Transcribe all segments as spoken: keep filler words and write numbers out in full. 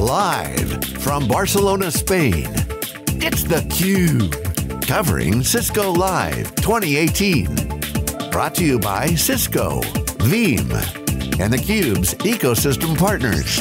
Live from Barcelona, Spain, it's theCUBE, covering Cisco Live twenty eighteen. Brought to you by Cisco, Veeam, and theCUBE's ecosystem partners.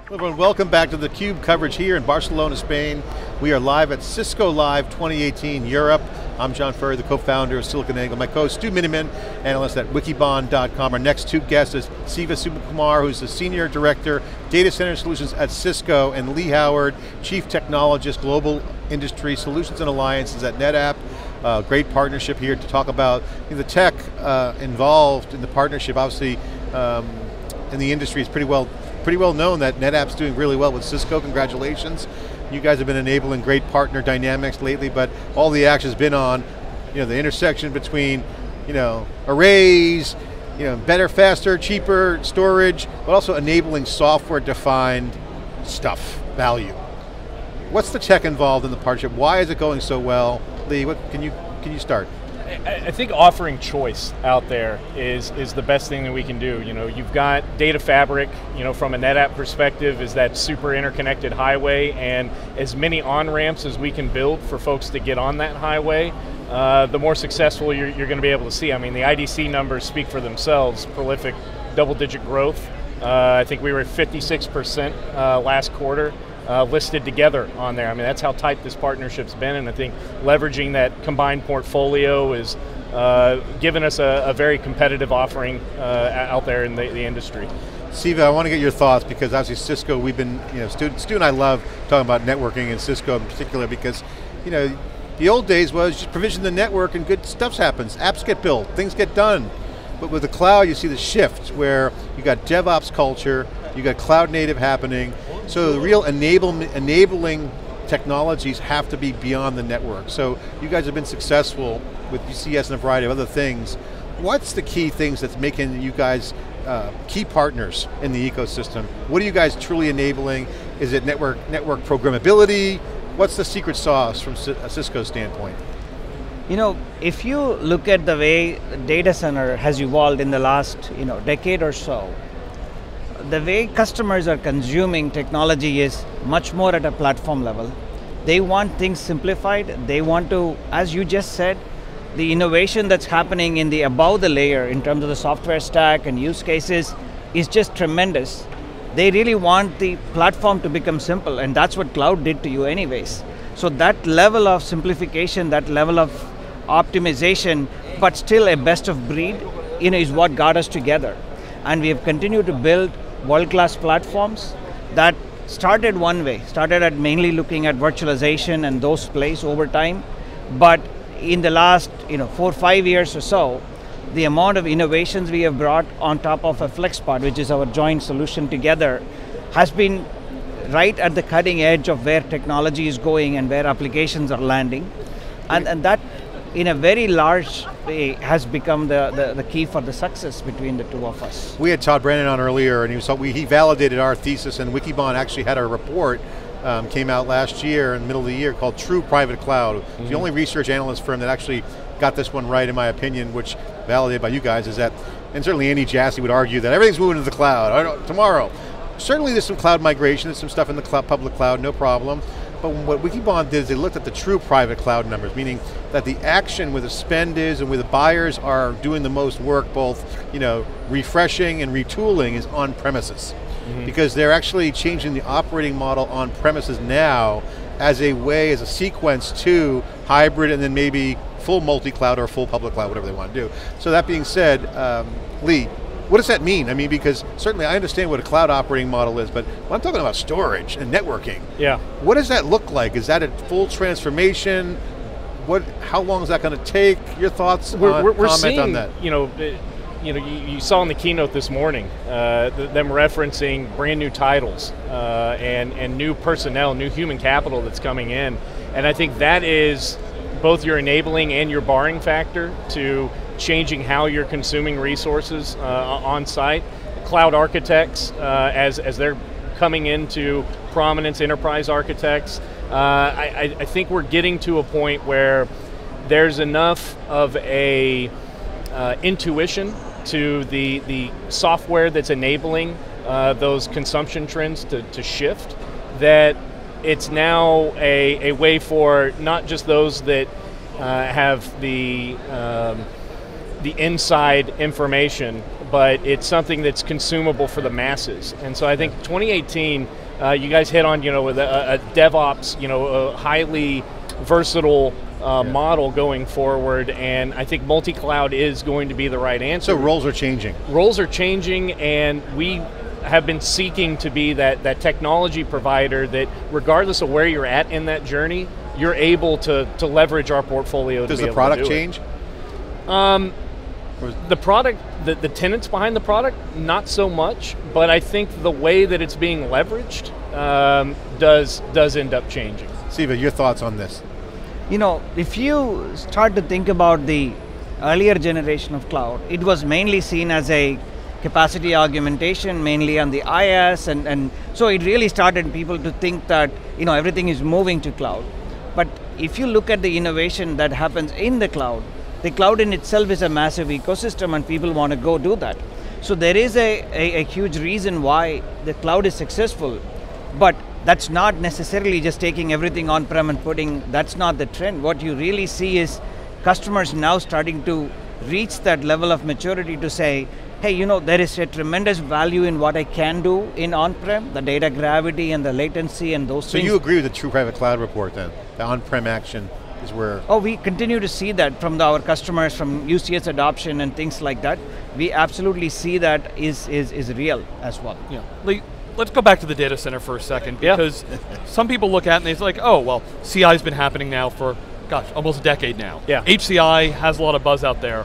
Hello everyone, welcome back to theCUBE coverage here in Barcelona, Spain. We are live at Cisco Live twenty eighteen Europe. I'm John Furrier, the co-founder of SiliconANGLE. My co-host, Stu Miniman, analyst at Wikibon dot com. Our next two guests is Siva Sivakumar, who's the Senior Director, Data Center Solutions at Cisco, and Lee Howard, Chief Technologist, Global Industry Solutions and Alliances at NetApp. Uh, great partnership here to talk about the tech uh, involved in the partnership. Obviously, um, in the industry, it's pretty well, pretty well known that NetApp's doing really well with Cisco. Congratulations. You guys have been enabling great partner dynamics lately, but all the action's been on, you know, the intersection between, you know, arrays, you know, better, faster, cheaper storage, but also enabling software-defined stuff, value. What's the tech involved in the partnership? Why is it going so well? Lee, what can you can you start? I think offering choice out there is is the best thing that we can do. You know, you've got data fabric. You know, from a NetApp perspective, is that super interconnected highway, and as many on-ramps as we can build for folks to get on that highway, uh, the more successful you're, you're going to be able to see. I mean, the I D C numbers speak for themselves. Prolific, double-digit growth. Uh, I think we were at fifty-six percent uh, last quarter. Uh, listed together on there. I mean, that's how tight this partnership's been, and I think leveraging that combined portfolio is uh, giving us a, a very competitive offering uh, out there in the, the industry. Siva, I want to get your thoughts, because obviously Cisco, we've been, you know, Stu, Stu and I love talking about networking and Cisco in particular, because, you know, the old days was just provision the network and good stuff happens. Apps get built, things get done. But with the cloud, you see the shift where you got DevOps culture, you got cloud native happening, so the real enable, enabling technologies have to be beyond the network. So you guys have been successful with U C S and a variety of other things. What's the key things that's making you guys uh, key partners in the ecosystem? What are you guys truly enabling? Is it network, network programmability? What's the secret sauce from a Cisco standpoint? You know, if you look at the way the data center has evolved in the last, you know, decade or so, the way customers are consuming technology is much more at a platform level. They want things simplified. They want to, as you just said, the innovation that's happening in the above the layer in terms of the software stack and use cases is just tremendous. They really want the platform to become simple, and that's what cloud did to you anyways. So that level of simplification, that level of optimization, but still a best of breed, you know, is what got us together. And we have continued to build world-class platforms that started one way, started at mainly looking at virtualization and those plays over time. But in the last, you know, four or five years or so, the amount of innovations we have brought on top of a FlexPod, which is our joint solution together, has been right at the cutting edge of where technology is going and where applications are landing. And, and that, in a very large way, has become the, the, the key for the success between the two of us. We had Todd Brennan on earlier, and he, was, we, he validated our thesis, and Wikibon actually had a report, um, came out last year, in the middle of the year, called True Private Cloud. Mm-hmm. The only research analyst firm that actually got this one right, in my opinion, which validated by you guys, is that, and certainly Andy Jassy would argue that everything's moving to the cloud, I don't, tomorrow. Certainly there's some cloud migration, there's some stuff in the cloud, public cloud, no problem. But what Wikibon did is they looked at the true private cloud numbers, meaning that the action where the spend is and where the buyers are doing the most work, both, you know, refreshing and retooling, is on premises. Mm-hmm. Because they're actually changing the operating model on premises now as a way, as a sequence to hybrid and then maybe full multi-cloud or full public cloud, whatever they want to do. So that being said, um, Lee, what does that mean? I mean, because certainly I understand what a cloud operating model is, but when I'm talking about storage and networking, yeah, what does that look like? Is that a full transformation? What? How long is that going to take? Your thoughts? We're, on, we're, we're comment seeing, on that. You know, it, you know, you, you saw in the keynote this morning uh, them referencing brand new titles uh, and and new personnel, new human capital that's coming in, and I think that is both your enabling and your barring factor to changing how you're consuming resources uh, on site. Cloud architects, uh, as, as they're coming into prominence, enterprise architects, uh, I, I think we're getting to a point where there's enough of a uh, intuition to the, the software that's enabling uh, those consumption trends to, to shift, that it's now a, a way for not just those that uh, have the um, the inside information, but it's something that's consumable for the masses. And so I think twenty eighteen, uh, you guys hit on, you know, with a, a DevOps, you know, a highly versatile Uh, yeah. model going forward, and I think multi-cloud is going to be the right answer. So roles are changing. Roles are changing, and we have been seeking to be that, that technology provider that, regardless of where you're at in that journey, you're able to, to leverage our portfolio. Does to be the able product to do change? It. Um, the product, the, the tenants behind the product, not so much, but I think the way that it's being leveraged um, does, does end up changing. Siva, your thoughts on this? You know, if you start to think about the earlier generation of cloud, it was mainly seen as a capacity augmentation, mainly on the IaaS, and, and so it really started people to think that, you know, everything is moving to cloud. But if you look at the innovation that happens in the cloud, the cloud in itself is a massive ecosystem and people want to go do that. So there is a, a, a huge reason why the cloud is successful, but that's not necessarily just taking everything on-prem and putting, that's not the trend. What you really see is customers now starting to reach that level of maturity to say, hey, you know, there is a tremendous value in what I can do in on-prem, the data gravity and the latency and those so things. So you agree with the True Private Cloud report then? The on-prem action is where... Oh, we continue to see that from the, our customers, from U C S adoption and things like that. We absolutely see that is, is, is real as well. Yeah. Like, let's go back to the data center for a second, because yeah. some people look at it and they're like, oh, well, C I's been happening now for, gosh, almost a decade now. Yeah. H C I has a lot of buzz out there.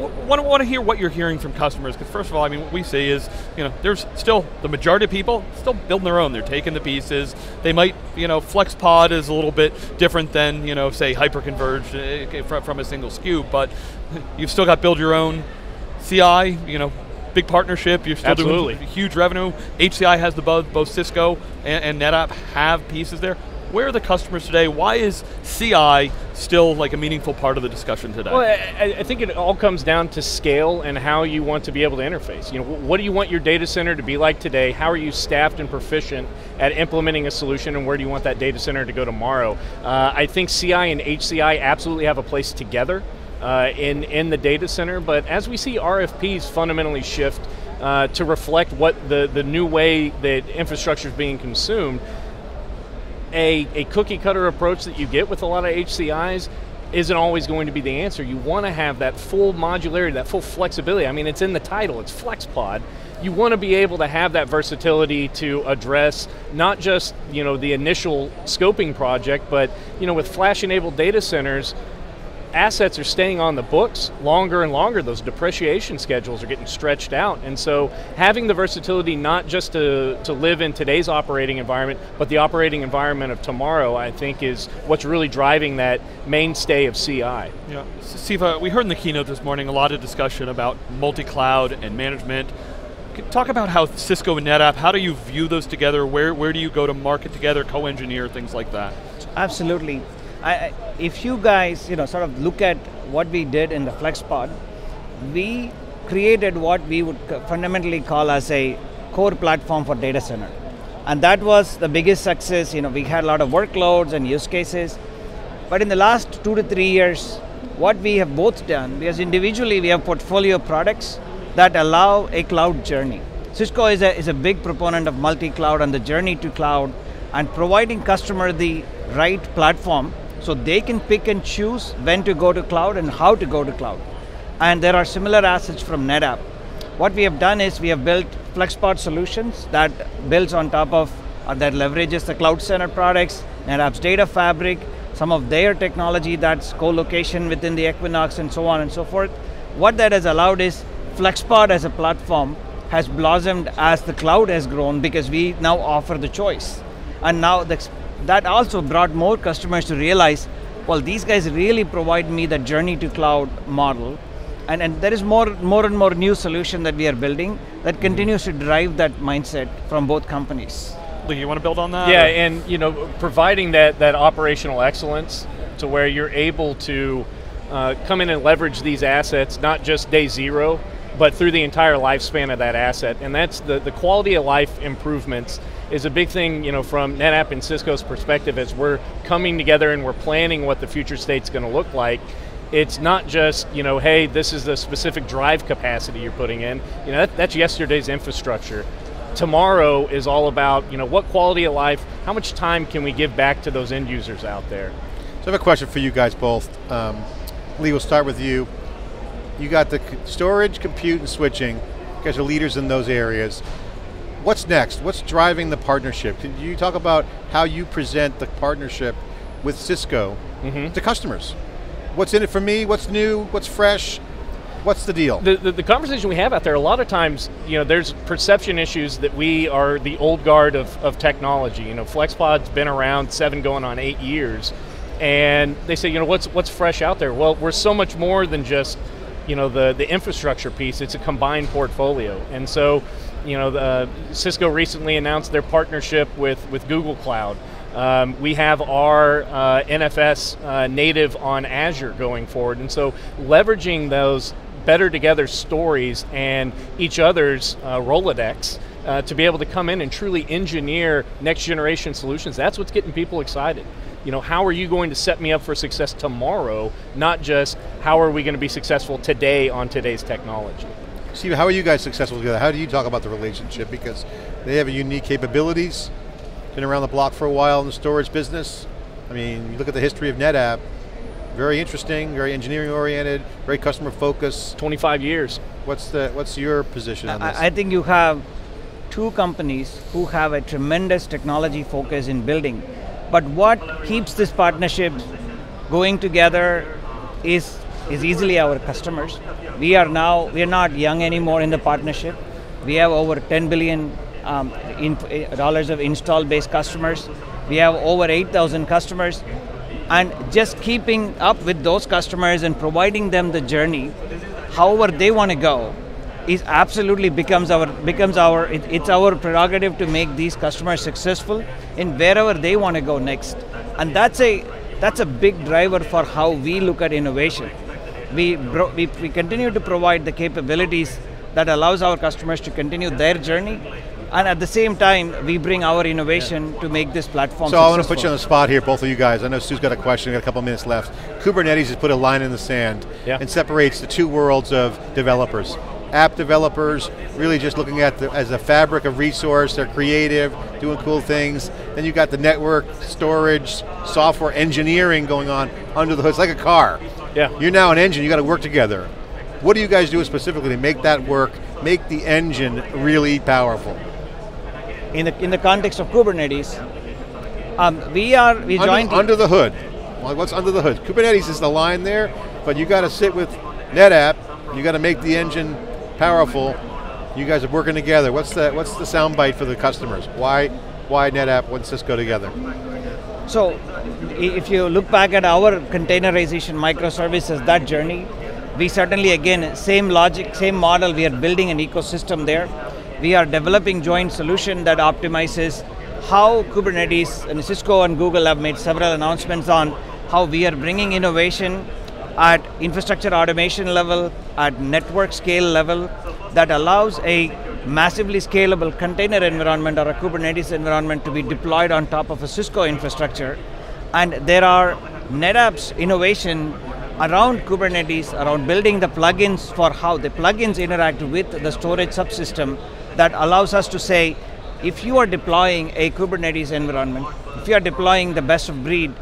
I want to hear what you're hearing from customers, because first of all, I mean, what we see is, you know, there's still, the majority of people still building their own. They're taking the pieces. They might, you know, FlexPod is a little bit different than, you know, say, hyper-converged from a single S K U, but you've still got build your own C I, you know, big partnership, you're still Absolutely. doing huge revenue. H C I has the buzz, both Cisco and, and NetApp have pieces there. Where are the customers today? Why is C I still like a meaningful part of the discussion today? Well, I, I think it all comes down to scale and how you want to be able to interface. You know, what do you want your data center to be like today? How are you staffed and proficient at implementing a solution, and where do you want that data center to go tomorrow? Uh, I think C I and H C I absolutely have a place together. Uh, in, in the data center, but as we see R F Ps fundamentally shift uh, to reflect what the, the new way that infrastructure is being consumed, a, a cookie cutter approach that you get with a lot of H C Is isn't always going to be the answer. You want to have that full modularity, that full flexibility. I mean, it's in the title, it's FlexPod. You want to be able to have that versatility to address not just, you know, the initial scoping project, but, you know, with flash-enabled data centers, assets are staying on the books longer and longer. Those depreciation schedules are getting stretched out. And so having the versatility not just to, to live in today's operating environment, but the operating environment of tomorrow, I think, is what's really driving that mainstay of C I. Yeah, Siva, we heard in the keynote this morning a lot of discussion about multi-cloud and management. Talk about how Cisco and NetApp, how do you view those together? Where, where do you go to market together, co-engineer, things like that? Absolutely. I, if you guys, you know, sort of look at what we did in the FlexPod, we created what we would fundamentally call as a core platform for data center. And that was the biggest success. You know, we had a lot of workloads and use cases. But in the last two to three years, what we have both done, because individually we have portfolio products that allow a cloud journey. Cisco is a, is a big proponent of multi-cloud and the journey to cloud and providing customer the right platform so they can pick and choose when to go to cloud and how to go to cloud. And there are similar assets from NetApp. What we have done is we have built FlexPod solutions that builds on top of, or that leverages the Cloud Center products, NetApp's data fabric, some of their technology that's co-location within the Equinix and so on and so forth. What that has allowed is FlexPod as a platform has blossomed as the cloud has grown because we now offer the choice. And now the that also brought more customers to realize, well, these guys really provide me the journey to cloud model. And, and there is more, more and more new solution that we are building that continues to drive that mindset from both companies. Lee, you want to build on that? Yeah, or? and you know, providing that, that operational excellence to where you're able to uh, come in and leverage these assets, not just day zero, but through the entire lifespan of that asset. And that's the, the quality of life improvements is a big thing, you know, from NetApp and Cisco's perspective as we're coming together and we're planning what the future state's going to look like. It's not just, you know, hey, this is the specific drive capacity you're putting in. You know, that, that's yesterday's infrastructure. Tomorrow is all about, you know, what quality of life, how much time can we give back to those end users out there? So I have a question for you guys both. Um, Lee, we'll start with you. You got the storage, compute, and switching. You guys are leaders in those areas. What's next? What's driving the partnership? Can you talk about how you present the partnership with Cisco mm-hmm. to customers? What's in it for me? What's new? What's fresh? What's the deal? The, the, the conversation we have out there, a lot of times, you know, there's perception issues that we are the old guard of, of technology. You know, FlexPod's been around seven going on eight years, and they say, you know, what's what's fresh out there? Well, we're so much more than just, you know, the, the infrastructure piece. It's a combined portfolio. And so, you know, the, Cisco recently announced their partnership with, with Google Cloud. Um, we have our uh, N F S uh, native on Azure going forward, and so leveraging those better together stories and each other's uh, Rolodex uh, to be able to come in and truly engineer next generation solutions, that's what's getting people excited. You know, how are you going to set me up for success tomorrow, not just how are we going to be successful today on today's technology. Steve, how are you guys successful together? How do you talk about the relationship? Because they have unique capabilities, been around the block for a while in the storage business. I mean, you look at the history of NetApp, very interesting, very engineering oriented, very customer focused. twenty-five years. What's the what's your position on this? I think you have two companies who have a tremendous technology focus in building, but what keeps this partnership going together is is easily our customers. We are now, we're not young anymore in the partnership. We have over ten billion Um, in, uh, dollars of install based customers. We have over eight thousand customers, and just keeping up with those customers and providing them the journey however they want to go is absolutely becomes our becomes our it, it's our prerogative to make these customers successful in wherever they want to go next. And that's a that's a big driver for how we look at innovation. We bro we, we continue to provide the capabilities that allows our customers to continue their journey. And at the same time, we bring our innovation yeah. to make this platform so successful. So I want to put you on the spot here, both of you guys. I know Stu's got a question, we've got a couple minutes left. Kubernetes has put a line in the sand yeah. and separates the two worlds of developers. App developers, really just looking at the, as a fabric of resource, they're creative, doing cool things. Then you got the network, storage, software engineering going on under the hood. It's like a car. Yeah. You're now an engine, you got to work together. What do you guys do specifically to make that work, make the engine really powerful? In the in the context of Kubernetes, um, we are we under, joined under the hood. Well, what's under the hood? Kubernetes is the line there, but you got to sit with NetApp. You got to make the engine powerful. You guys are working together. What's the what's the soundbite for the customers? Why why NetApp? Why Cisco together? So, if you look back at our containerization microservices, that journey, we certainly again same logic, same model. We are building an ecosystem there. We are developing joint solution that optimizes how Kubernetes, and Cisco and Google have made several announcements on how we are bringing innovation at infrastructure automation level, at network scale level, that allows a massively scalable container environment or a Kubernetes environment to be deployed on top of a Cisco infrastructure. And there are NetApp's innovation around Kubernetes, around building the plugins for how the plugins interact with the storage subsystem, that allows us to say, if you are deploying a Kubernetes environment, if you are deploying the best of breed,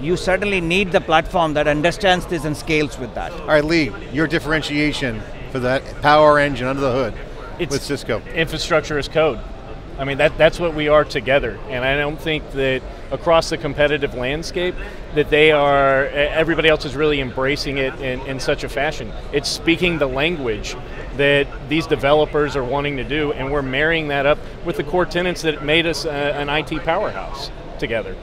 you certainly need the platform that understands this and scales with that. All right, Lee, your differentiation for that power engine under the hood it's with Cisco. Infrastructure as code. I mean, that, that's what we are together. And I don't think that across the competitive landscape that they are, everybody else is really embracing it in, in such a fashion. It's speaking the language that these developers are wanting to do, and we're marrying that up with the core tenets that made us uh, an I T powerhouse together.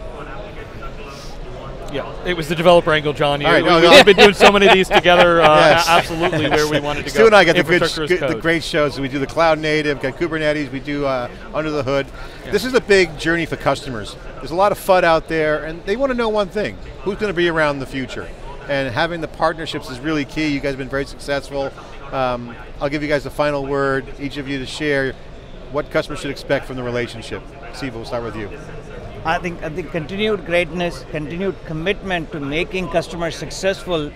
Yeah, it was the developer angle, John. All right, no, no. We've been doing so many of these together, uh, yes. absolutely, where we wanted to Stu go. Stu and I got the, good, the great shows. We do the cloud native, got Kubernetes, we do uh, under the hood. Yeah. This is a big journey for customers. There's a lot of F U D out there, and they want to know one thing, who's going to be around in the future? And having the partnerships is really key. You guys have been very successful. Um, I'll give you guys the final word, each of you to share what customers should expect from the relationship. Siva, we'll start with you. I think, I think continued greatness, continued commitment to making customers successful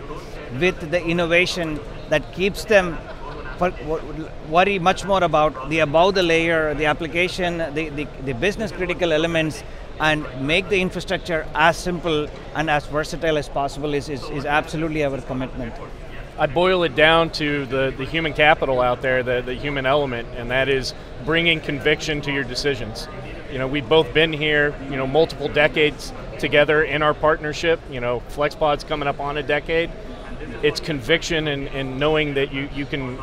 with the innovation that keeps them worry much more about the above the layer, the application, the, the, the business critical elements, and make the infrastructure as simple and as versatile as possible is, is, is absolutely our commitment. I boil it down to the, the human capital out there, the, the human element, and that is bringing conviction to your decisions. You know, we've both been here, you know, multiple decades together in our partnership. You know, FlexPod's coming up on a decade. It's conviction and, and knowing that you, you can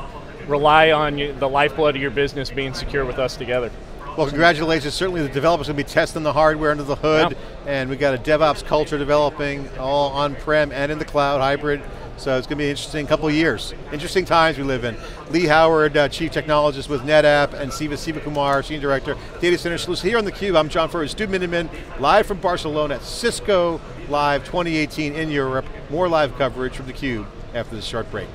rely on you, the lifeblood of your business being secure with us together. Well, congratulations. Certainly the developers will be testing the hardware under the hood, yeah. and we've got a DevOps culture developing all on-prem and in the cloud, hybrid. So it's going to be an interesting couple of years. Interesting times we live in. Lee Howard, uh, Chief Technologist with NetApp, and Siva Sivakumar, Senior Director, Data Center Solutions. Here on theCUBE, I'm John Furrier, Stu Miniman, live from Barcelona at Cisco Live twenty eighteen in Europe. More live coverage from theCUBE after this short break.